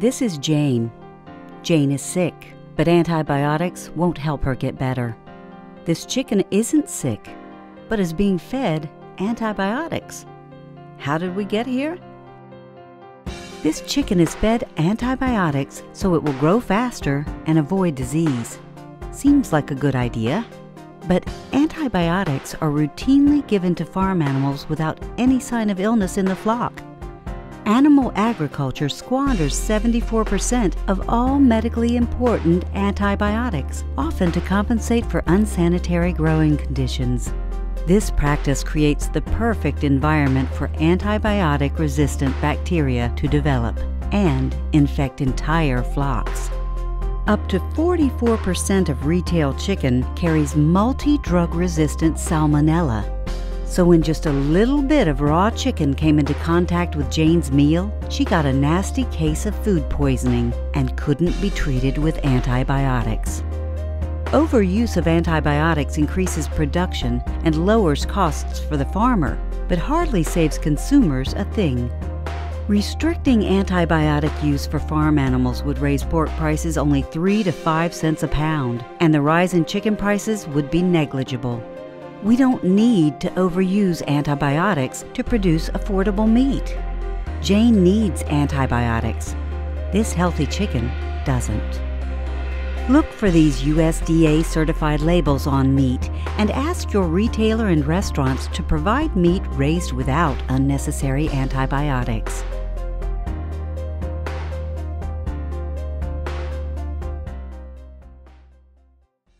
This is Jane. Jane is sick, but antibiotics won't help her get better. This chicken isn't sick, but is being fed antibiotics. How did we get here? This chicken is fed antibiotics so it will grow faster and avoid disease. Seems like a good idea, but antibiotics are routinely given to farm animals without any sign of illness in the flock. Animal agriculture squanders 74% of all medically important antibiotics, often to compensate for unsanitary growing conditions. This practice creates the perfect environment for antibiotic-resistant bacteria to develop and infect entire flocks. Up to 44% of retail chicken carries multi-drug-resistant salmonella. So when just a little bit of raw chicken came into contact with Jane's meal, she got a nasty case of food poisoning and couldn't be treated with antibiotics. Overuse of antibiotics increases production and lowers costs for the farmer, but hardly saves consumers a thing. Restricting antibiotic use for farm animals would raise pork prices only 3 to 5 cents a pound, and the rise in chicken prices would be negligible. We don't need to overuse antibiotics to produce affordable meat. Jane needs antibiotics. This healthy chicken doesn't. Look for these USDA-certified labels on meat and ask your retailer and restaurants to provide meat raised without unnecessary antibiotics.